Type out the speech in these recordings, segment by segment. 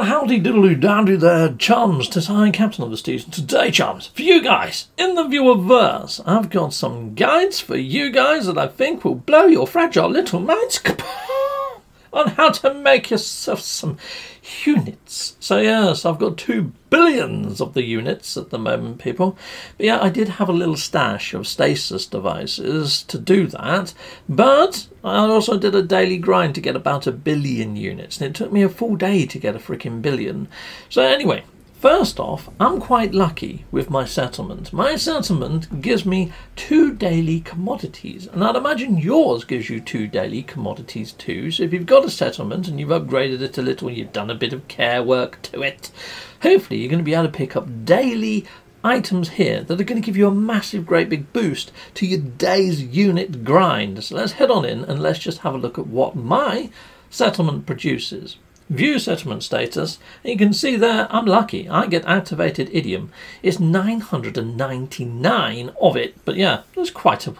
Well, howdy doodaloo dandy there, chums. Today, Captain of the Steve. Today, chums, for you guys, in the viewerverse, I've got some guides for you guys that I think will blow your fragile little minds on how to make yourself some units. So yes, I've got 2 billion of the units at the moment, people. But yeah, I did have a little stash of stasis devices to do that, but I also did a daily grind to get about 1 billion units, and it took me a full day to get a freaking 1 billion. So anyway, first off, I'm quite lucky with my settlement. My settlement gives me 2 daily commodities, and I'd imagine yours gives you 2 daily commodities too. So if you've got a settlement and you've upgraded it a little, you've done a bit of care work to it, hopefully you're going to be able to pick up daily items here that are going to give you a massive, great big boost to your day's unit grind. So let's head on in and let's just have a look at what my settlement produces. View settlement status, and you can see there I'm lucky, I get activated idiom. It's 999 of it, but yeah, that's quite a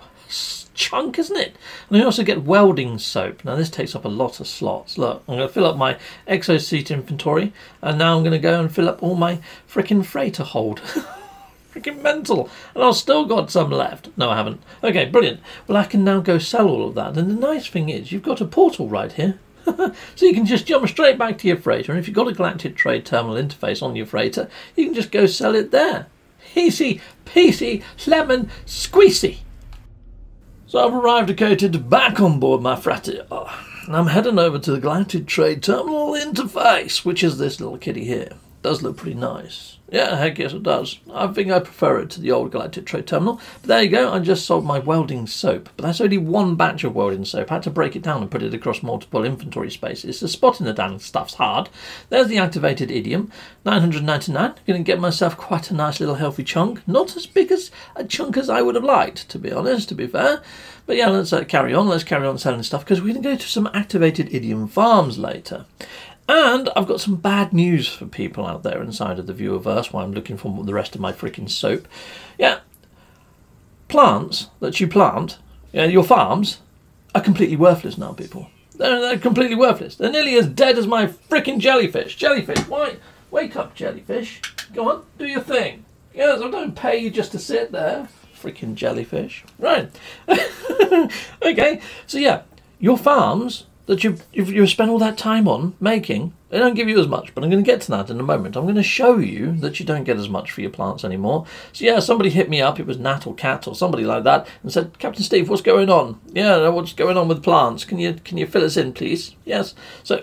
chunk, isn't it? And I also get welding soap. Now this takes up a lot of slots. Look, I'm going to fill up my exosuit inventory, and now I'm going to go and fill up all my frickin' freighter hold. Freaking mental. And I've still got some left. No, I haven't. Okay, brilliant. Well, I can now go sell all of that, and the nice thing is you've got a portal right here. So you can just jump straight back to your freighter, and if you've got a galactic trade terminal interface on your freighter, you can just go sell it there. Easy, peasy, lemon, squeezy. So I've arrived decoated back on board my freighter, and I'm heading over to the galactic trade terminal interface, which is this little kitty here. Does look pretty nice. Yeah, heck yes it does. I think I prefer it to the old galactic trade terminal. But there you go, I just sold my welding soap. But that's only one batch of welding soap. I had to break it down and put it across multiple inventory spaces. The spotting the damn stuff's hard. There's the activated idiom. 999. Gonna get myself quite a nice little healthy chunk. Not as big as a chunk as I would have liked, to be honest, to be fair. But yeah, let's carry on. Let's carry on selling stuff, because we're gonna go to some activated idiom farms later. And I've got some bad news for people out there inside of the viewerverse while I'm looking for the rest of my freaking soap. Yeah, plants that you plant, yeah, your farms, are completely worthless now, people. They're completely worthless. They're nearly as dead as my freaking jellyfish. Jellyfish, why? Wake up, jellyfish. Go on, do your thing. Yes, I don't pay you just to sit there. Freaking jellyfish. Right. Okay, so yeah, your farms that you've spent all that time on making, they don't give you as much, but I'm going to get to that in a moment. I'm going to show you that you don't get as much for your plants anymore. So yeah, somebody hit me up, it was Nat or Cat or somebody like that, and said, Captain Steve, what's going on? Yeah, what's going on with plants? Can you fill us in, please? Yes. So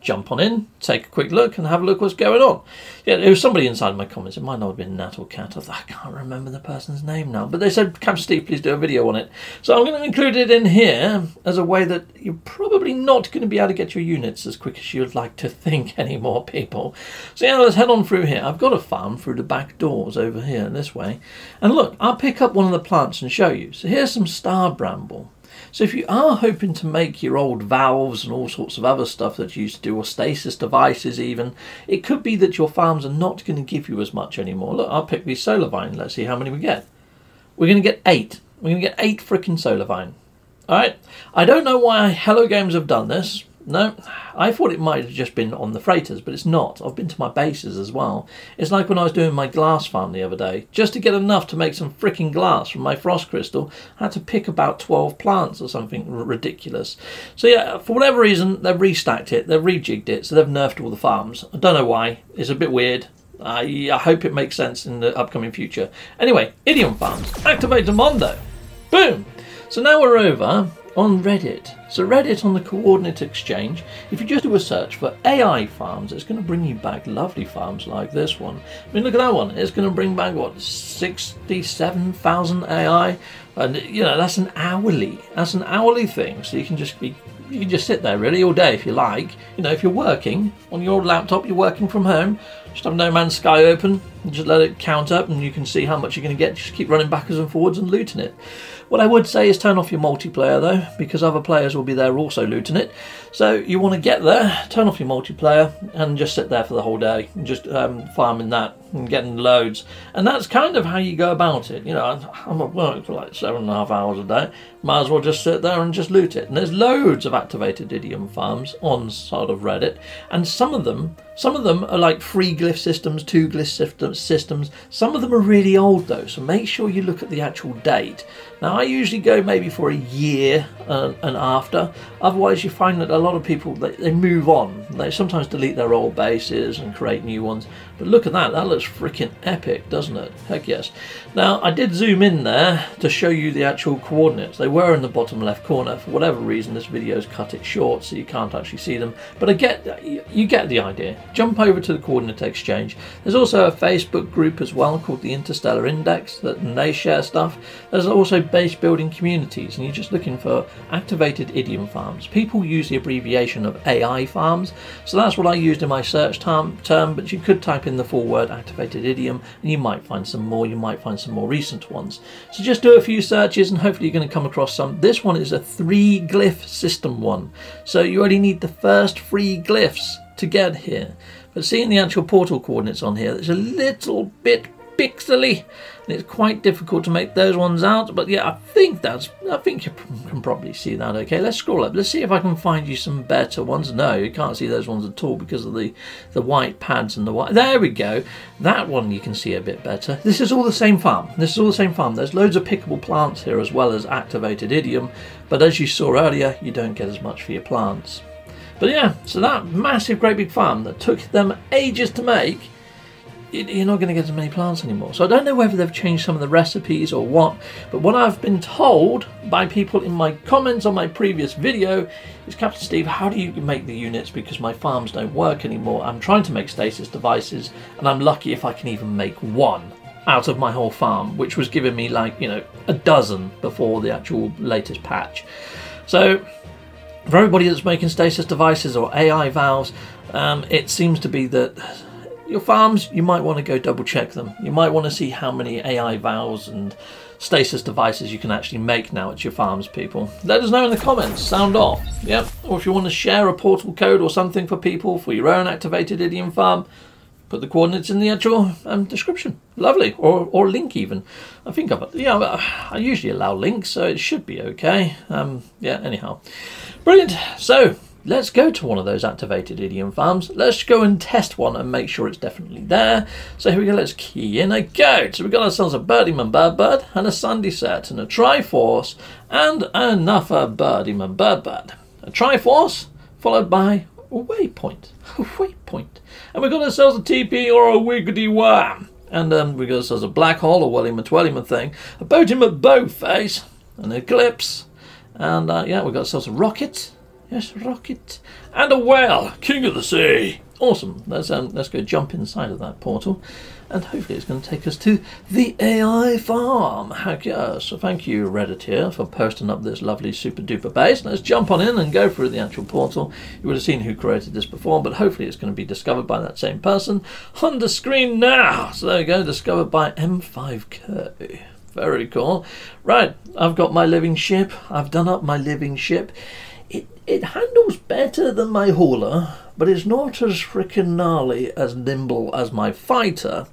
jump on in, take a quick look, and have a look what's going on. Yeah, there was somebody inside my comments, it might not have been Nat or Cat, I can't remember the person's name now, but they said, Captain Steve, please do a video on it. So I'm going to include it in here as a way that you're probably not going to be able to get your units as quick as you'd like to think anymore, people. So yeah, let's head on through here. I've got a farm through the back doors over here this way, and look, I'll pick up one of the plants and show you. So here's some star bramble. So if you are hoping to make your old valves and all sorts of other stuff that you used to do, or stasis devices even, it could be that your farms are not going to give you as much anymore. Look, I'll pick these solar vine. Let's see how many we get. We're going to get 8. We're going to get 8 frickin' solar vine. All right. I don't know why Hello Games have done this. No, I thought it might have just been on the freighters, but it's not. I've been to my bases as well. It's like when I was doing my glass farm the other day. Just to get enough to make some freaking glass from my frost crystal, I had to pick about 12 plants or something ridiculous. So yeah, for whatever reason, they've restacked it, they've rejigged it, so they've nerfed all the farms. I don't know why. It's a bit weird. I hope it makes sense in the upcoming future. Anyway, idiom farms. Activate Demondo. Boom! So now we're over on Reddit. So Reddit on the Coordinate Exchange, if you just do a search for AI farms, it's going to bring you back lovely farms like this one. I mean, look at that one. It's going to bring back, what, 67,000 AI? And, you know, that's an hourly. That's an hourly thing. So you can just be, you can just sit there, really, all day if you like. You know, if you're working on your laptop, you're working from home, Just have No Man's Sky open and just let it count up, and you can see how much you're going to get. Just keep running backwards and forwards and looting it. What I would say is turn off your multiplayer though, because other players will be there also looting it. So you want to get there, turn off your multiplayer and just sit there for the whole day, and just farming that and getting loads. And that's kind of how you go about it. You know, I'm at work for like 7.5 hours a day. Might as well just sit there and just loot it. And there's loads of activated idiom farms on side of Reddit, and some of them are like 3 glyph systems, 2 glyph systems. Some of them are really old though, so make sure you look at the actual date. Now I usually go maybe for a year and after. Otherwise you find that a lot of people, they move on. They sometimes delete their old bases and create new ones. But look at that, that looks freaking epic, doesn't it? Heck yes. Now I did zoom in there to show you the actual coordinates. They were in the bottom left corner. For whatever reason this video's cut it short so you can't actually see them. But you get the idea. Jump over to the Coordinate Exchange. There's also a Facebook group as well called the Interstellar Index, and they share stuff. There's also base building communities, and you're just looking for activated idiom farms. People use the abbreviation of AI farms, so that's what I used in my search term, but you could type in the full word activated idiom and you might find some more. You might find some more recent ones. So just do a few searches and hopefully you're going to come across some. This one is a 3 glyph system one, so you only need the first 3 glyphs to get here. But seeing the actual portal coordinates on here, it's a little bit pixely and it's quite difficult to make those ones out, but yeah, I think you can probably see that. Okay, let's scroll up, let's see if I can find you some better ones. No, you can't see those ones at all because of the white pads and the white. There we go, that one you can see a bit better. This is all the same farm, there's loads of pickable plants here as well as activated idiom, but as you saw earlier you don't get as much for your plants. But yeah, so that massive great big farm that took them ages to make, you're not going to get as many plants anymore. So I don't know whether they've changed some of the recipes or what, but what I've been told by people in my comments on my previous video is, Captain Steve, how do you make the units, because my farms don't work anymore. I'm trying to make stasis devices and I'm lucky if I can even make one out of my whole farm, which was giving me like, you know, a dozen before the actual latest patch. So for everybody that's making stasis devices or AI valves, it seems to be that your farms, you might want to go double check them. You might want to see how many AI valves and stasis devices you can actually make now at your farms, people. Let us know in the comments, sound off. Yep, or if you want to share a portal code or something for people for your own activated idiom farm, put the coordinates in the actual description. Lovely, or link even. I think I've, yeah, I usually allow links, so it should be okay. Yeah, anyhow, brilliant. So let's go to one of those activated idiom farms. Let's go and test one and make sure it's definitely there. So here we go, let's key in a goat. So we've got ourselves a Birdieman Birdbird and a Sunday set and a Triforce and another Birdieman Birdbird. A Triforce followed by a waypoint. A waypoint. And we've got ourselves a TP or a Wiggity Worm. And then we've got ourselves a black hole, a Wellyman Twellyman thing, a Boatyman Bowface, an Eclipse, and yeah, we've got ourselves a rocket. Yes, rocket. And a whale, king of the sea. Awesome. Let's go jump inside of that portal. And hopefully it's going to take us to the AI farm. Heck yeah. So thank you, Reddit, here for posting up this lovely super duper base. Let's jump on in and go through the actual portal. You would have seen who created this before, but hopefully it's going to be discovered by that same person on the screen now. So there we go, discovered by M5K. Very cool. Right, I've got my living ship. I've done up my living ship. It handles better than my hauler, but it's not as frickin' gnarly, as nimble as my fighter.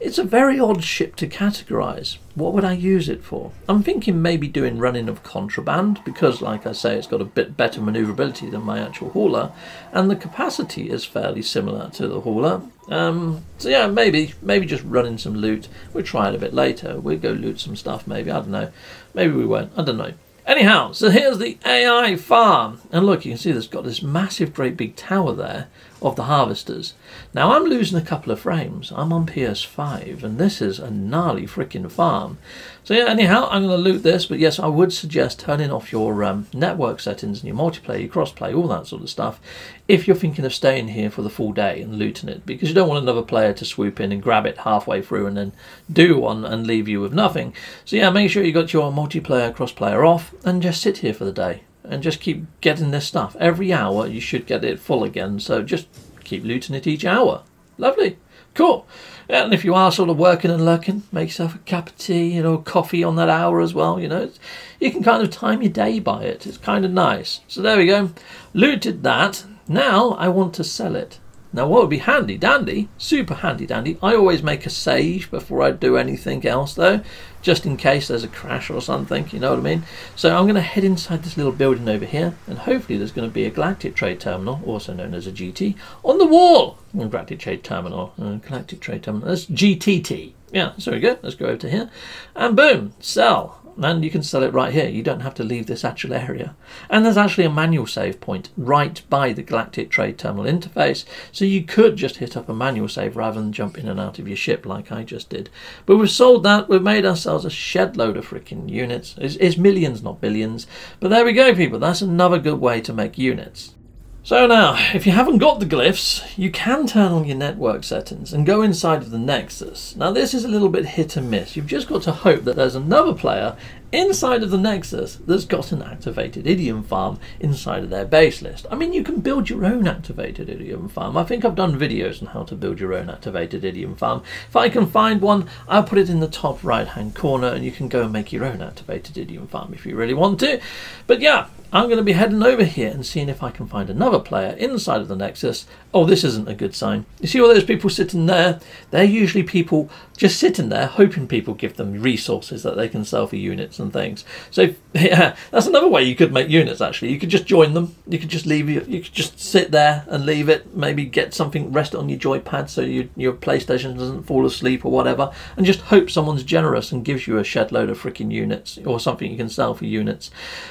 It's a very odd ship to categorise. What would I use it for? I'm thinking maybe doing running of contraband, because like I say, it's got a bit better manoeuvrability than my actual hauler, and the capacity is fairly similar to the hauler. So yeah, maybe just running some loot. We'll try it a bit later. We'll go loot some stuff maybe, I don't know. Maybe we won't, I don't know. Anyhow, so here's the AI farm. And look, you can see there's got this massive great big tower there of the harvesters. Now I'm losing a couple of frames. I'm on PS5 and this is a gnarly freaking farm. So yeah, anyhow, I'm going to loot this. But yes, I would suggest turning off your network settings and your multiplayer, your crossplay, all that sort of stuff, if you're thinking of staying here for the full day and looting it, because you don't want another player to swoop in and grab it halfway through and then do one and leave you with nothing. So yeah, make sure you got your multiplayer, crossplayer off and just sit here for the day and just keep getting this stuff. Every hour you should get it full again, so just keep looting it each hour. Lovely. Cool. And if you are sort of working and lurking, make yourself a cup of tea, you know, coffee on that hour as well, you know. It's, you can kind of time your day by it. It's kind of nice. So there we go. Looted that. Now I want to sell it. Now what would be handy dandy, super handy dandy, I always make a save before I do anything else though, just in case there's a crash or something, you know what I mean? So I'm going to head inside this little building over here, and hopefully there's going to be a Galactic Trade Terminal, also known as a GT, on the wall! Galactic Trade Terminal, Galactic Trade Terminal, that's GTT. Yeah, so we go, let's go over to here, and boom, sell. And you can sell it right here. You don't have to leave this actual area. And there's actually a manual save point right by the Galactic Trade Terminal interface, so you could just hit up a manual save rather than jump in and out of your ship like I just did. But we've sold that. We've made ourselves a shed load of freaking units. It's millions, not billions. But there we go, people. That's another good way to make units. So now, if you haven't got the glyphs, you can turn on your network settings and go inside of the Nexus. Now this is a little bit hit and miss. You've just got to hope that there's another player inside of the Nexus that's got an activated idiom farm inside of their base list. I mean, you can build your own activated idiom farm. I think I've done videos on how to build your own activated idiom farm. If I can find one, I'll put it in the top right hand corner, and you can go and make your own activated idiom farm if you really want to. But yeah, I'm going to be heading over here and seeing if I can find another player inside of the Nexus. Oh, this isn't a good sign. You see all those people sitting there? They're usually people just sitting there hoping people give them resources that they can sell for units and things. So yeah, that's another way you could make units actually. You could just join them. You could just leave it. You could just sit there and leave it. Maybe get something, rest on your joypad so your PlayStation doesn't fall asleep or whatever, and just hope someone's generous and gives you a shed load of freaking units or something you can sell for units.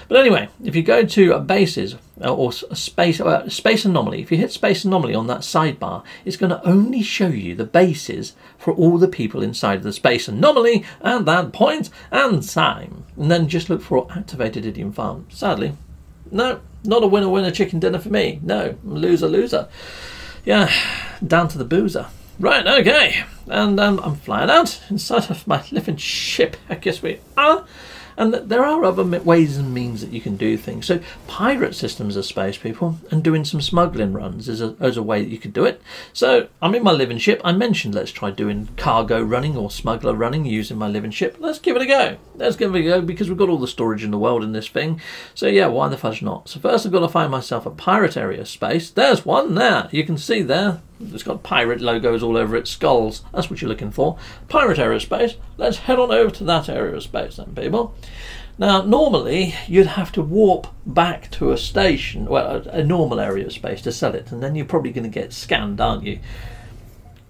But anyway, if you go to bases or space anomaly, if you hit Space Anomaly on that sidebar, it's going to only show you the bases for all the people inside the Space Anomaly at that point and time, and then just look for activated idiom farm. Sadly, no, not a winner chicken dinner for me. No, loser. Yeah, down to the boozer. Right, okay, and I'm flying out inside of my living ship, I guess we are. And there are other ways and means that you can do things. So pirate systems are space, people, and doing some smuggling runs is a way that you could do it. So I'm in my living ship. I mentioned let's try doing cargo running or smuggler running using my living ship. Let's give it a go. Let's give it a go because we've got all the storage in the world in this thing. So yeah, why the fudge not? So first I've got to find myself a pirate area space. There's one there. You can see there. It's got pirate logos all over its skulls. That's what you're looking for. Pirate aerospace. Let's head on over to that aerospace then, people. Now, normally, you'd have to warp back to a station, well, a normal aerospace to sell it, and then you're probably going to get scanned, aren't you?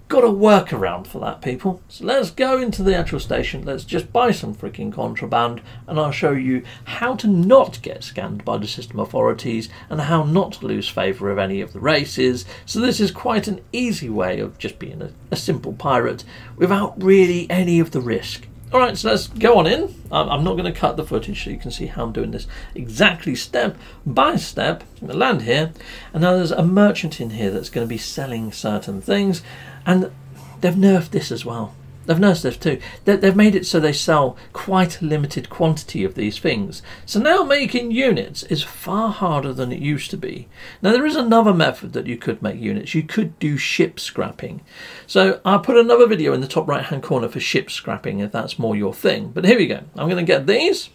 Got a workaround for that, people. So let's go into the actual station. Let's just buy some freaking contraband, and I'll show you how to not get scanned by the system authorities and how not to lose favour of any of the races. So this is quite an easy way of just being a simple pirate without really any of the risk. Alright, so let's go on in. I'm not going to cut the footage so you can see how I'm doing this exactly step by step. I'm going to land here, and now there's a merchant in here that's going to be selling certain things, and they've nerfed this as well. They've nerfed this too. They've made it so they sell quite a limited quantity of these things. So now making units is far harder than it used to be. Now there is another method that you could make units. You could do ship scrapping. So I'll put another video in the top right hand corner for ship scrapping if that's more your thing. But here we go. I'm going to get these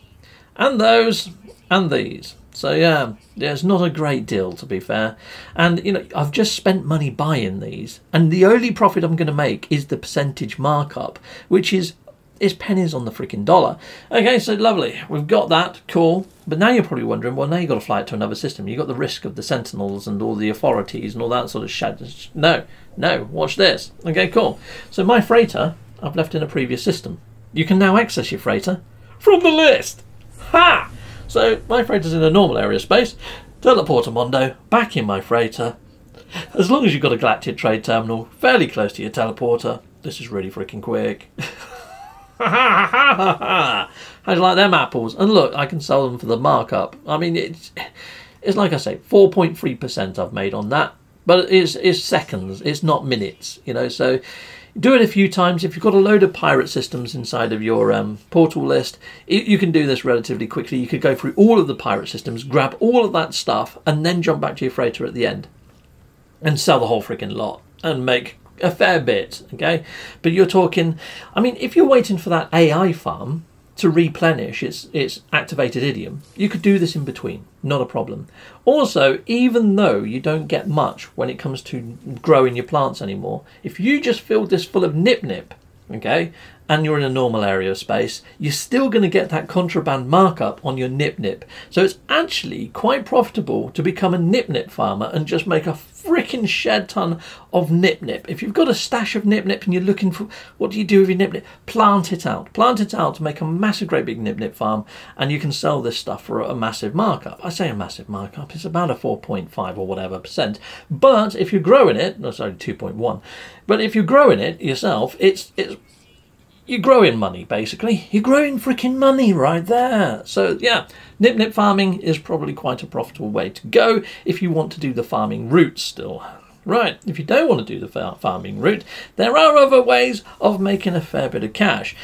and those and these. So yeah, it's not a great deal to be fair, and you know I've just spent money buying these, and the only profit I'm going to make is the percentage markup, which is pennies on the freaking dollar. Okay, so lovely, we've got that, cool. But now you're probably wondering, well, now you've got to fly it to another system. You've got the risk of the sentinels and all the authorities and all that sort of shit. No, watch this. Okay, cool. So my freighter I've left in a previous system. You can now access your freighter from the list. Ha! So my freighter's in a normal area space, teleport a Mondo, back in my freighter. As long as you've got a Galactic Trade Terminal fairly close to your teleporter, this is really freaking quick. How do you like them apples? And look, I can sell them for the markup. I mean, it's like I say, 4.3% I've made on that, but it's seconds, it's not minutes, you know, so... Do it a few times. If you've got a load of pirate systems inside of your portal list, you can do this relatively quickly. You could go through all of the pirate systems, grab all of that stuff, and then jump back to your freighter at the end and sell the whole freaking lot and make a fair bit, okay? But you're talking, I mean, if you're waiting for that AI farm to replenish its activated idiom, you could do this in between, not a problem. Also, even though you don't get much when it comes to growing your plants anymore, if you just filled this full of nip-nip, okay, and you're in a normal area of space, you're still going to get that contraband markup on your nip-nip. So it's actually quite profitable to become a nip-nip farmer and just make a freaking shed ton of nip-nip. If you've got a stash of nip-nip and you're looking for, what do you do with your nip-nip? Plant it out. Plant it out to make a massive, great big nip-nip farm, and you can sell this stuff for a massive markup. I say a massive markup, it's about a 4.5 or whatever percent. But if you're growing it, no, sorry, 2.1. But if you're growing it yourself, it's you're growing money, basically. You're growing freaking money right there. So yeah, nip-nip farming is probably quite a profitable way to go if you want to do the farming route still. Right, if you don't want to do the farming route, there are other ways of making a fair bit of cash.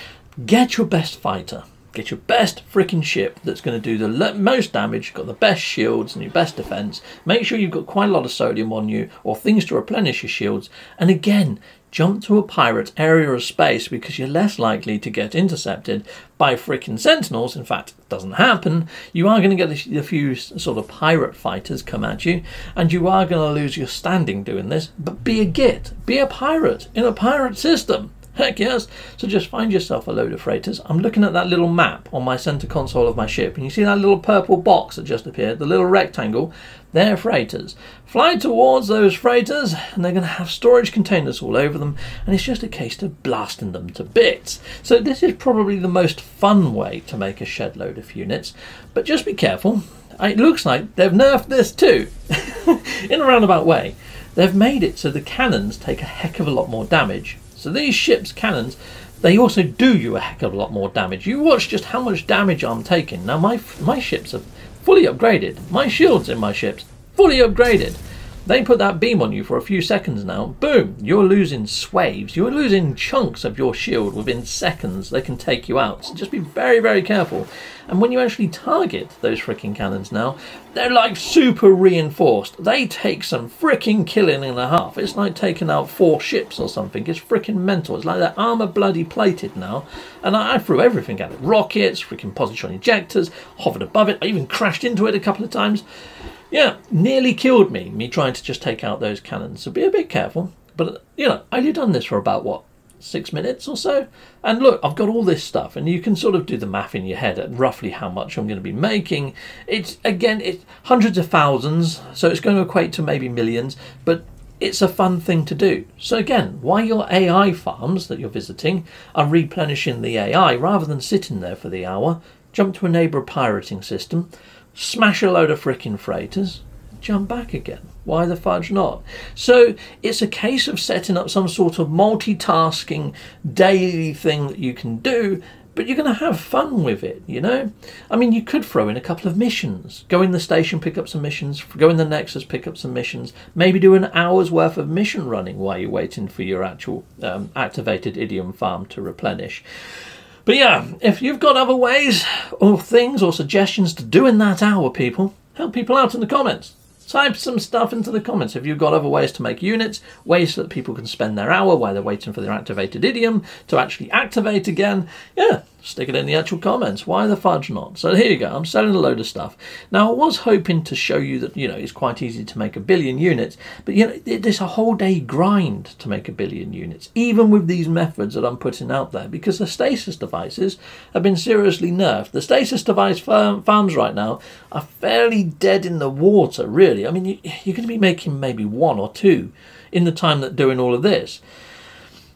Get your best fighter. Get your best freaking ship that's going to do the most damage, got the best shields and your best defense. Make sure you've got quite a lot of sodium on you or things to replenish your shields. And again, jump to a pirate area of space because you're less likely to get intercepted by freaking sentinels. In fact, it doesn't happen. You are going to get a few sort of pirate fighters come at you, and you are going to lose your standing doing this. But be a git, be a pirate in a pirate system. Heck yes. So just find yourself a load of freighters. I'm looking at that little map on my center console of my ship, and you see that little purple box that just appeared, the little rectangle. They're freighters. Fly towards those freighters, and they're going to have storage containers all over them, and it's just a case of blasting them to bits. So this is probably the most fun way to make a shed load of units, but just be careful. It looks like they've nerfed this too, in a roundabout way. They've made it so the cannons take a heck of a lot more damage. So these ships' cannons, they also do you a heck of a lot more damage. You watch just how much damage I'm taking. Now my ships are fully upgraded. My shields in my ships, fully upgraded. They put that beam on you for a few seconds now. Boom, you're losing swaves. You're losing chunks of your shield within seconds. They can take you out. So just be very, very careful. And when you actually target those freaking cannons now, they're like super reinforced. They take some freaking killing and a half. It's like taking out 4 ships or something. It's freaking mental. It's like their armor bloody plated now. And I threw everything at it. Rockets, freaking positron injectors, hovered above it. I even crashed into it a couple of times. Yeah, nearly killed me, trying to just take out those cannons. So be a bit careful. But, you know, I've done this for about, what, 6 minutes or so? And look, I've got all this stuff, and you can sort of do the math in your head at roughly how much I'm going to be making. It's, again, it's hundreds of thousands, so it's going to equate to maybe millions, but it's a fun thing to do. So again, why your AI farms that you're visiting are replenishing the AI rather than sitting there for the hour, jump to a neighbour pirating system, smash a load of frickin' freighters, jump back again. Why the fudge not? So it's a case of setting up some sort of multitasking daily thing that you can do, but you're going to have fun with it, you know? I mean, you could throw in a couple of missions. Go in the station, pick up some missions. Go in the Nexus, pick up some missions. Maybe do an hour's worth of mission running while you're waiting for your actual activated idiom farm to replenish. But yeah, if you've got other ways or things or suggestions to do in that hour, people, help people out in the comments. Type some stuff into the comments. If you've got other ways to make units, ways that people can spend their hour while they're waiting for their activated idiom to actually activate again, yeah, stick it in the actual comments. Why the fudge not? So here you go. I'm selling a load of stuff. Now, I was hoping to show you that, you know, it's quite easy to make 1 billion units, but, you know, there's a whole day grind to make 1 billion units, even with these methods that I'm putting out there, because the stasis devices have been seriously nerfed. The stasis device farms right now are fairly dead in the water, really. I mean, you're going to be making maybe 1 or 2 in the time that doing all of this.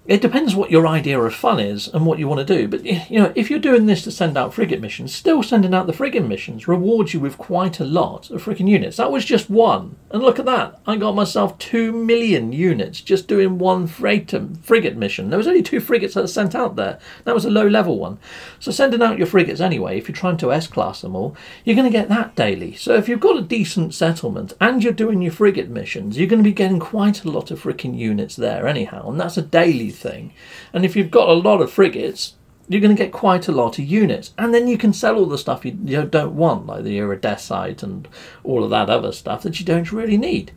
It depends what your idea of fun is and what you want to do. But, you know, if you're doing this to send out frigate missions, still sending out the frigate missions rewards you with quite a lot of freaking units. That was just one. And look at that. I got myself 2 million units just doing one frigate mission. There was only 2 frigates that were sent out there. That was a low-level one. So sending out your frigates anyway, if you're trying to S-class them all, you're going to get that daily. So if you've got a decent settlement and you're doing your frigate missions, you're going to be getting quite a lot of freaking units there anyhow. And that's a daily thing. And if you've got a lot of frigates, you're going to get quite a lot of units, and then you can sell all the stuff you don't want, like the iridescite and all of that other stuff that you don't really need.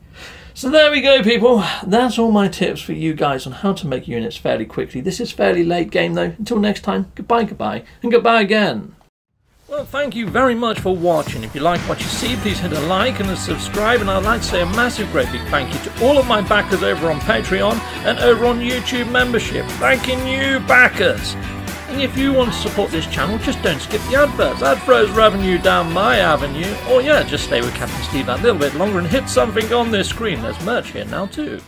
So there we go, people. That's all my tips for you guys on how to make units fairly quickly. This is fairly late game though. Until next time, goodbye, goodbye, and goodbye again. Well, thank you very much for watching. If you like what you see, please hit a like and a subscribe, and I'd like to say a massive great big thank you to all of my backers over on Patreon and over on YouTube Membership. Thanking you, backers! And if you want to support this channel, just don't skip the adverts. That throws revenue down my avenue. Or yeah, just stay with Captain Steve that little bit longer and hit something on this screen. There's merch here now too.